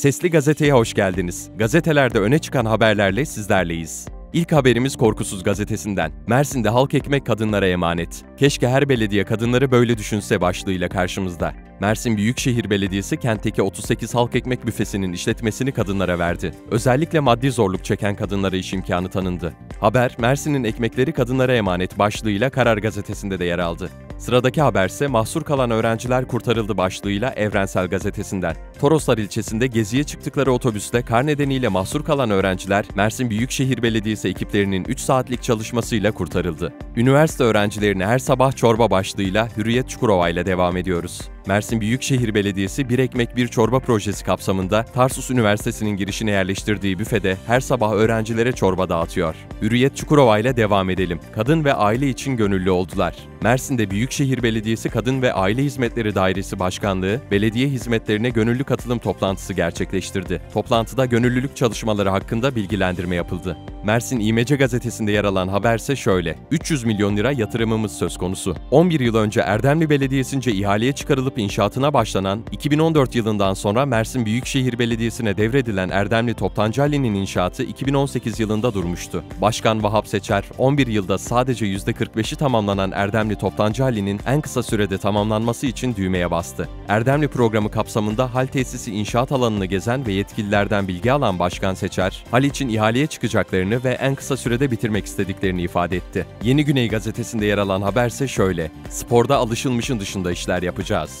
Sesli Gazete'ye hoş geldiniz. Gazetelerde öne çıkan haberlerle sizlerleyiz. İlk haberimiz Korkusuz Gazetesi'nden. Mersin'de halk ekmek kadınlara emanet. Keşke her belediye kadınları böyle düşünse başlığıyla karşımızda. Mersin Büyükşehir Belediyesi kentteki 38 halk ekmek büfesinin işletmesini kadınlara verdi. Özellikle maddi zorluk çeken kadınlara iş imkanı tanındı. Haber, Mersin'in ekmekleri kadınlara emanet başlığıyla Karar Gazetesi'nde de yer aldı. Sıradaki haberse mahsur kalan öğrenciler kurtarıldı başlığıyla Evrensel Gazetesi'nden. Toroslar ilçesinde geziye çıktıkları otobüste kar nedeniyle mahsur kalan öğrenciler Mersin Büyükşehir Belediyesi ekiplerinin 3 saatlik çalışmasıyla kurtarıldı. Üniversite öğrencilerine her sabah çorba başlığıyla Hürriyet Çukurova ile devam ediyoruz. Mersin Büyükşehir Belediyesi Bir Ekmek Bir Çorba projesi kapsamında Tarsus Üniversitesi'nin girişine yerleştirdiği büfede her sabah öğrencilere çorba dağıtıyor. Hürriyet Çukurova ile devam edelim. Kadın ve aile için gönüllü oldular. Mersin'de Büyükşehir Belediyesi Kadın ve Aile Hizmetleri Dairesi Başkanlığı, belediye hizmetlerine gönüllü katılım toplantısı gerçekleştirdi. Toplantıda gönüllülük çalışmaları hakkında bilgilendirme yapıldı. Mersin İmece Gazetesi'nde yer alan haberse şöyle, 300 milyon lira yatırımımız söz konusu. 11 yıl önce Erdemli Belediyesi'nce ihaleye çıkarılıp inşaatına başlanan, 2014 yılından sonra Mersin Büyükşehir Belediyesi'ne devredilen Erdemli Toptancı inşaatı 2018 yılında durmuştu. Başkan Vahap Seçer, 11 yılda sadece %45'i tamamlanan Erdemli Toptancı en kısa sürede tamamlanması için düğmeye bastı. Erdemli programı kapsamında hal tesisi inşaat alanını gezen ve yetkililerden bilgi alan Başkan Seçer, hal için ihaleye çıkacaklarını ve en kısa sürede bitirmek istediklerini ifade etti. Yeni Güney Gazetesi'nde yer alan haberse şöyle, sporda alışılmışın dışında işler yapacağız.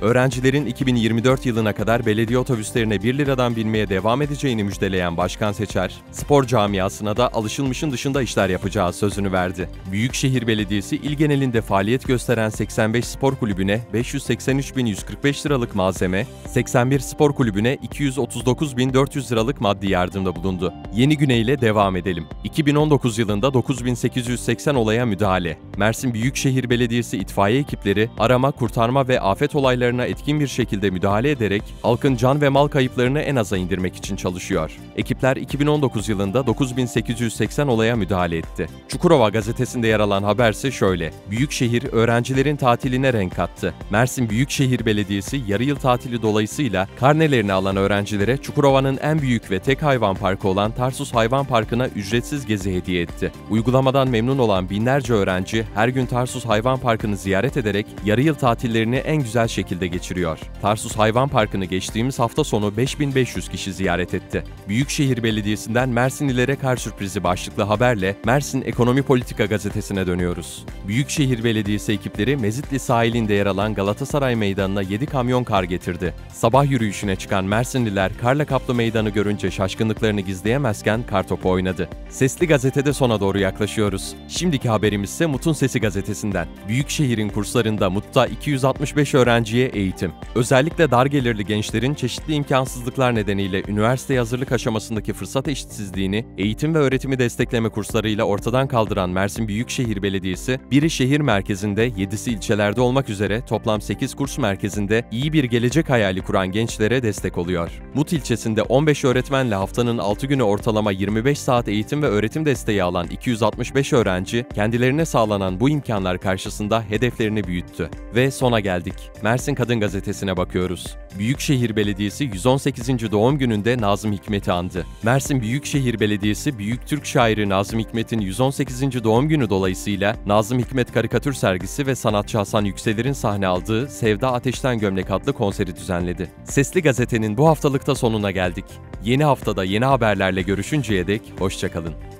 Öğrencilerin 2024 yılına kadar belediye otobüslerine 1 liradan binmeye devam edeceğini müjdeleyen Başkan Seçer, spor camiasına da alışılmışın dışında işler yapacağı sözünü verdi. Büyükşehir Belediyesi il genelinde faaliyet gösteren 85 spor kulübüne 583.145 liralık malzeme, 81 spor kulübüne 239.400 liralık maddi yardımda bulundu. Yeni Güney ile devam edelim. 2019 yılında 9.880 olaya müdahale. Mersin Büyükşehir Belediyesi itfaiye ekipleri arama, kurtarma ve afet olaylarına etkin bir şekilde müdahale ederek halkın can ve mal kayıplarını en aza indirmek için çalışıyor. Ekipler 2019 yılında 9.880 olaya müdahale etti. Çukurova Gazetesi'nde yer alan haberse şöyle, Büyükşehir öğrencilerin tatiline renk kattı. Mersin Büyükşehir Belediyesi yarı yıl tatili dolayısıyla karnelerini alan öğrencilere Çukurova'nın en büyük ve tek hayvan parkı olan Tarsus Hayvan Parkı'na ücretsiz gezi hediye etti. Uygulamadan memnun olan binlerce öğrenci her gün Tarsus Hayvan Parkı'nı ziyaret ederek yarı yıl tatillerini en güzel şekilde geçiriyor. Tarsus Hayvan Parkı'nı geçtiğimiz hafta sonu 5500 kişi ziyaret etti. Büyükşehir Belediyesi'nden Mersinlilere kar sürprizi başlıklı haberle Mersin Ekonomi Politika gazetesine dönüyoruz. Büyükşehir Belediyesi ekipleri Mezitli sahilinde yer alan Galatasaray meydanına 7 kamyon kar getirdi. Sabah yürüyüşüne çıkan Mersinliler karla kaplı meydanı görünce şaşkınlıklarını gizleyemezken kartopu oynadı. Sesli Gazete'de sona doğru yaklaşıyoruz. Şimdiki haberimiz ise Mutun Sesi gazetesinden. Büyükşehir'in kurslarında Mut'ta 265 öğrenciye eğitim. Özellikle dar gelirli gençlerin çeşitli imkansızlıklar nedeniyle üniversiteye hazırlık aşamasındaki fırsat eşitsizliğini eğitim ve öğretimi destekleme kurslarıyla ortadan kaldıran Mersin Büyükşehir Belediyesi, biri şehir merkezinde, 7'si ilçelerde olmak üzere toplam 8 kurs merkezinde iyi bir gelecek hayali kuran gençlere destek oluyor. Mut ilçesinde 15 öğretmenle haftanın 6 günü ortalama 25 saat eğitim ve öğretim desteği alan 265 öğrenci, kendilerine sağlanan bu imkanlar karşısında hedeflerini büyüttü. Ve sona geldik. Mersin Kadın Gazetesi'ne bakıyoruz. Büyükşehir Belediyesi 118. doğum gününde Nazım Hikmet'i andı. Mersin Büyükşehir Belediyesi, Büyük Türk şairi Nazım Hikmet'in 118. doğum günü dolayısıyla Nazım Hikmet karikatür sergisi ve sanatçı Hasan Yükseler'in sahne aldığı Sevda Ateşten Gömlek adlı konseri düzenledi. Sesli Gazete'nin bu haftalıkta sonuna geldik. Yeni haftada yeni haberlerle görüşünceye dek hoşça kalın.